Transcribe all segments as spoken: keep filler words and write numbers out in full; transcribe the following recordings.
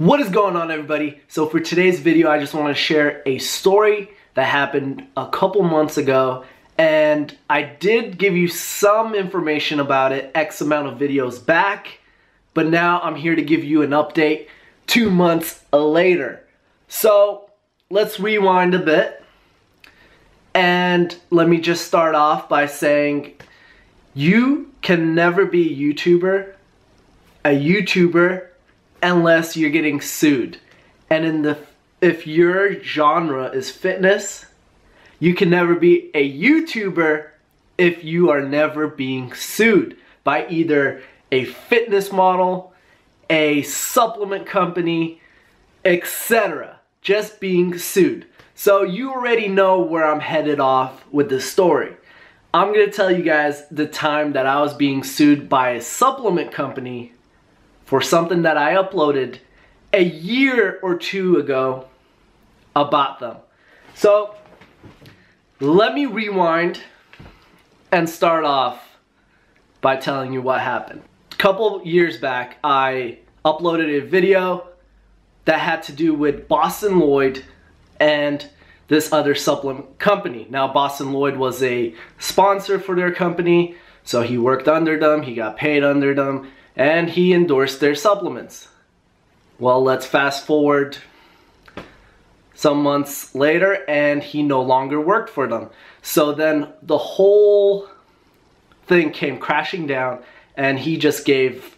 What is going on, everybody? So for today's video, I just want to share a story that happened a couple months ago, and I did give you some information about it X amount of videos back, but now I'm here to give you an update two months later. So let's rewind a bit, and let me just start off by saying you can never be a YouTuber, a YouTuber, unless you're getting sued. And in the if your genre is fitness, you can never be a YouTuber if you are never being sued by either a fitness model, a supplement company, et cetera. Just being sued. So you already know where I'm headed off with this story. I'm gonna tell you guys the time that I was being sued by a supplement company for something that I uploaded a year or two ago about them. So let me rewind and start off by telling you what happened. A couple years back, I uploaded a video that had to do with Boston Lloyd and this other supplement company. Now, Boston Lloyd was a sponsor for their company, so he worked under them, he got paid under them, and he endorsed their supplements. Well, let's fast forward some months later, and he no longer worked for them. So then the whole thing came crashing down, and he just gave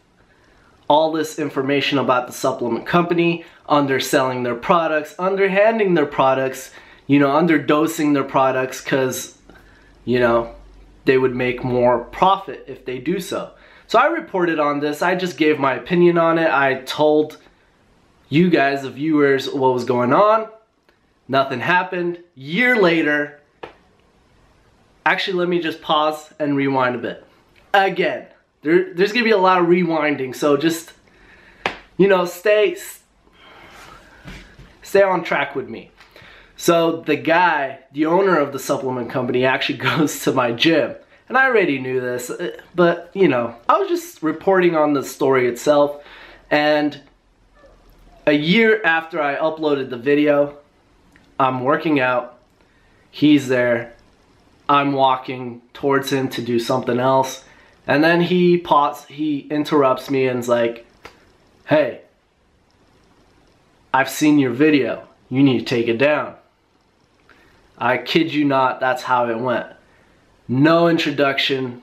all this information about the supplement company, underselling their products, underhanding their products, you know, underdosing their products, because, you know, they would make more profit if they do so. So I reported on this. I just gave my opinion on it. I told you guys, the viewers, what was going on. Nothing happened. Year later, actually, let me just pause and rewind a bit. Again, there, there's gonna be a lot of rewinding, so just, you know, stay stay on track with me. So the guy, the owner of the supplement company, actually goes to my gym. And I already knew this, but, you know, I was just reporting on the story itself. And a year after I uploaded the video, I'm working out, he's there, I'm walking towards him to do something else, and then he pauses, he interrupts me and's like, "Hey, I've seen your video, you need to take it down." I kid you not, that's how it went. No introduction,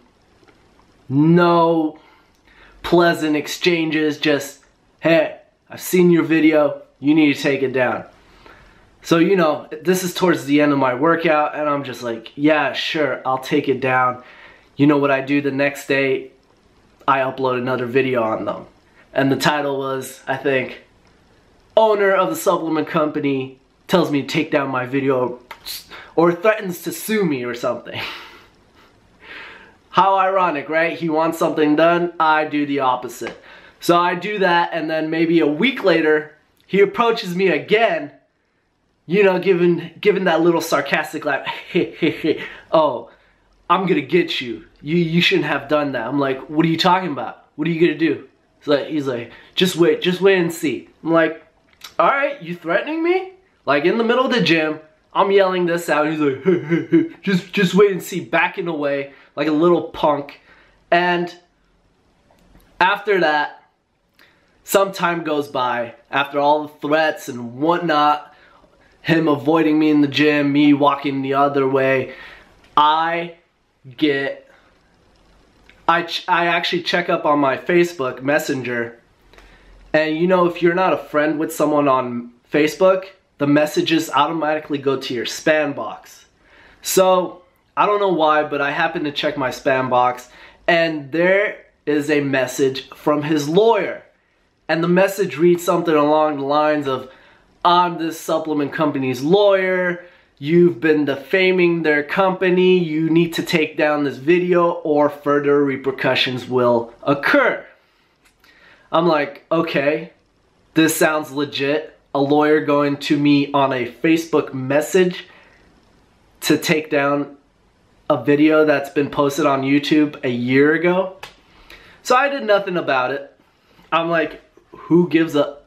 no pleasant exchanges, just, "Hey, I've seen your video, you need to take it down." So, you know, this is towards the end of my workout, and I'm just like, "Yeah, sure, I'll take it down." You know what I do the next day? I upload another video on them. And the title was, I think, "Owner of the Supplement Company Tells Me to Take Down My Video or Threatens to Sue Me," or something. How ironic, right? He wants something done, I do the opposite. So I do that, and then maybe a week later, he approaches me again, you know, giving, giving that little sarcastic laugh, "Hey, hey, hey, oh, I'm gonna get you. you. You shouldn't have done that." I'm like, "What are you talking about? What are you gonna do?" He's like, he's like, "Just wait, just wait and see." I'm like, "All right, you threatening me?" Like, in the middle of the gym, I'm yelling this out, and he's like, "Hey, hey, hey, just, just wait and see," backing away like a little punk. And after that, some time goes by, after all the threats and whatnot, him avoiding me in the gym, me walking the other way, I get, I, ch I actually check up on my Facebook Messenger, and you know, if you're not a friend with someone on Facebook, the messages automatically go to your spam box. So I don't know why, but I happened to check my spam box, and there is a message from his lawyer. And the message reads something along the lines of, "I'm this supplement company's lawyer, you've been defaming their company, you need to take down this video or further repercussions will occur." I'm like, okay, this sounds legit. A lawyer going to me on a Facebook message to take down a video that's been posted on YouTube a year ago. So I did nothing about it. I'm like, who gives a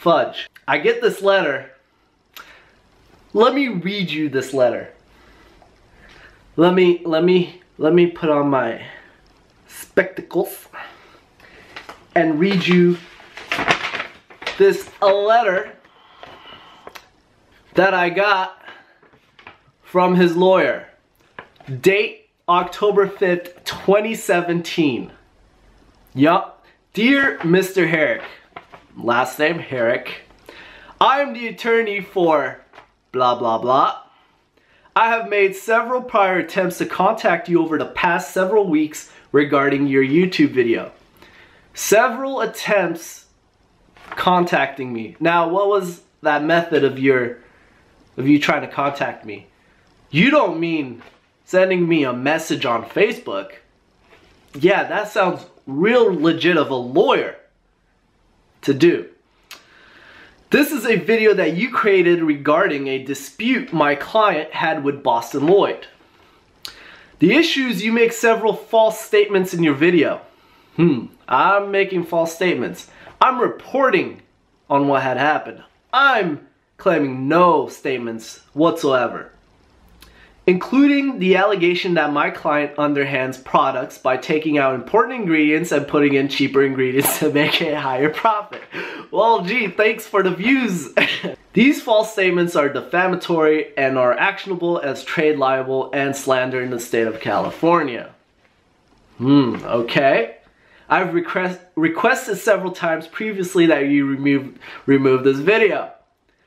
fudge. I get this letter. Let me read you this letter. Let me, let me, let me put on my spectacles and read you this a letter that I got from his lawyer. Date October fifth, twenty seventeen. Yup. Dear Mister Herrick, last name Herrick, I am the attorney for blah blah blah. I have made several prior attempts to contact you over the past several weeks regarding your YouTube video. Several attempts contacting me. Now, what was that method of your of you trying to contact me? You don't mean sending me a message on Facebook. Yeah, that sounds real legit of a lawyer to do. This is a video that you created regarding a dispute my client had with Boston Lloyd. The issue is you make several false statements in your video. Hmm, I'm making false statements. I'm reporting on what had happened. I'm claiming no statements whatsoever, including the allegation that my client underhands products by taking out important ingredients and putting in cheaper ingredients to make a higher profit. Well, gee, thanks for the views. These false statements are defamatory and are actionable as trade libel and slander in the state of California. Hmm, okay. I've request, requested several times previously that you remove, remove this video.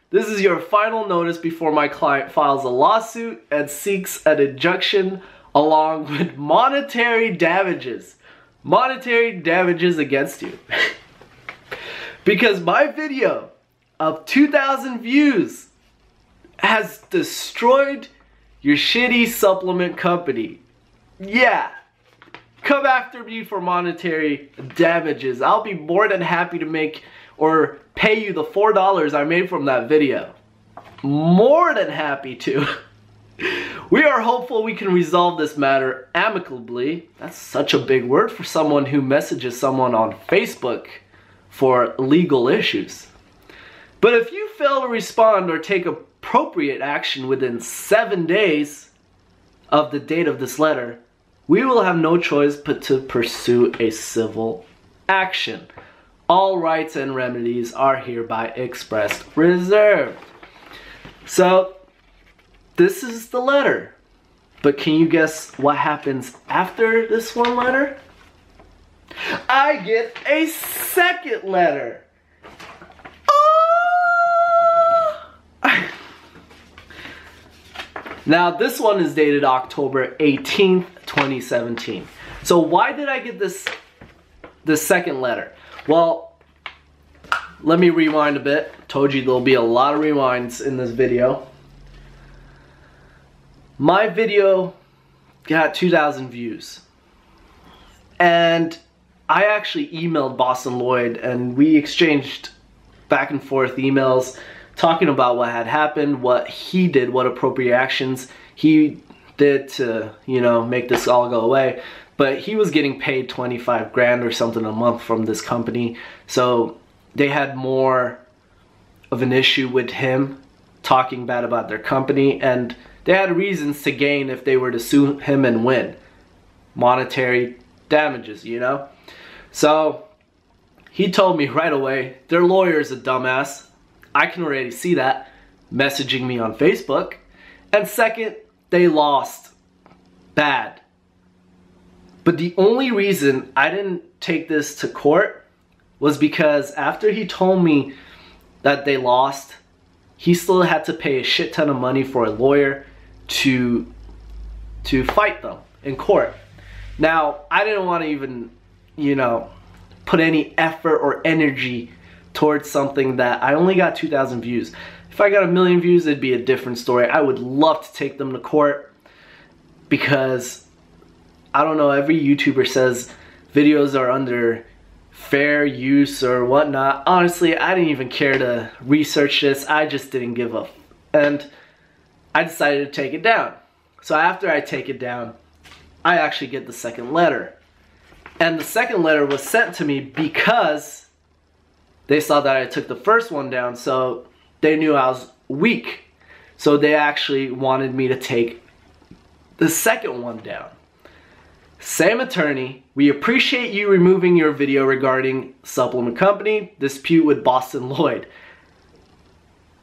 This is your final notice before my client files a lawsuit and seeks an injunction along with monetary damages. Monetary damages against you. Because my video of two thousand views has destroyed your shitty supplement company. Yeah. Come after me for monetary damages. I'll be more than happy to make or pay you the four dollars I made from that video. More than happy to. We are hopeful we can resolve this matter amicably. That's such a big word for someone who messages someone on Facebook for legal issues. But if you fail to respond or take appropriate action within seven days of the date of this letter, we will have no choice but to pursue a civil action. All rights and remedies are hereby expressed reserved. So, this is the letter. But can you guess what happens after this one letter? I get a second letter. Ah! Now, this one is dated October eighteenth, twenty seventeen. So why did I get this the second letter? Well, let me rewind a bit. Told you there'll be a lot of rewinds in this video. My video got two thousand views. And I actually emailed Boston Lloyd and we exchanged back and forth emails talking about what had happened, what he did, what appropriate actions he did to, you know, make this all go away. But he was getting paid twenty-five grand or something a month from this company, so they had more of an issue with him talking bad about their company, and they had reasons to gain if they were to sue him and win. Monetary damages, you know? So he told me right away, their lawyer is a dumbass. I can already see that, messaging me on Facebook. And second, they lost bad. But the only reason I didn't take this to court was because after he told me that they lost, he still had to pay a shit ton of money for a lawyer to to fight them in court. Now, I didn't want to even, you know, put any effort or energy towards something that I only got two thousand views. If I got a million views, it'd be a different story. I would love to take them to court because I don't know, every YouTuber says videos are under fair use or whatnot. Honestly, I didn't even care to research this. I just didn't give up. And I decided to take it down. So after I take it down, I actually get the second letter. And the second letter was sent to me because they saw that I took the first one down, so they knew I was weak. So they actually wanted me to take the second one down. Same attorney, we appreciate you removing your video regarding supplement company dispute with Boston Lloyd.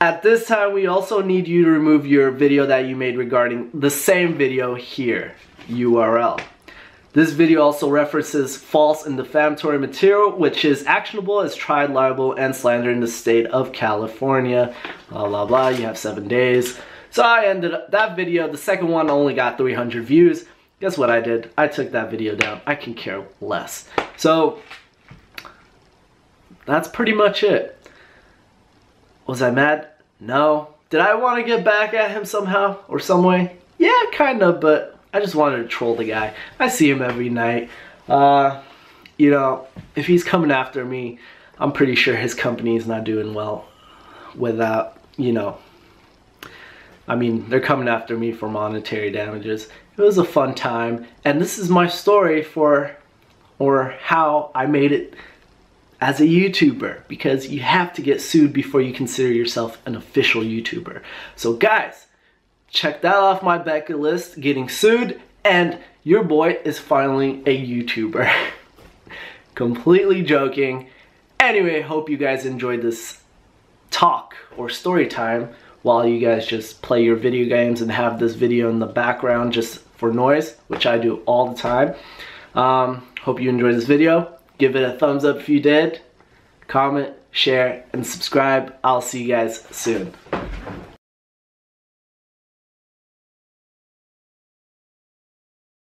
At this time, we also need you to remove your video that you made regarding the same video here, U R L. This video also references false and defamatory material, which is actionable as tried libel and slander in the state of California. Blah, blah, blah, you have seven days. So I ended up, that video, the second one only got three hundred views. Guess what I did? I took that video down. I can care less. So that's pretty much it. Was I mad? No. Did I want to get back at him somehow or some way? Yeah, kind of, but I just wanted to troll the guy. I see him every night. Uh, you know, if he's coming after me, I'm pretty sure his company is not doing well without, you know, I mean, they're coming after me for monetary damages. It was a fun time, and this is my story for, or how I made it as a YouTuber, because you have to get sued before you consider yourself an official YouTuber. So guys, check that off my bucket list, getting sued, and your boy is finally a YouTuber. Completely joking. Anyway, hope you guys enjoyed this talk or story time while you guys just play your video games and have this video in the background just for noise, which I do all the time. Um, hope you enjoyed this video. Give it a thumbs up if you did. Comment, share, and subscribe. I'll see you guys soon.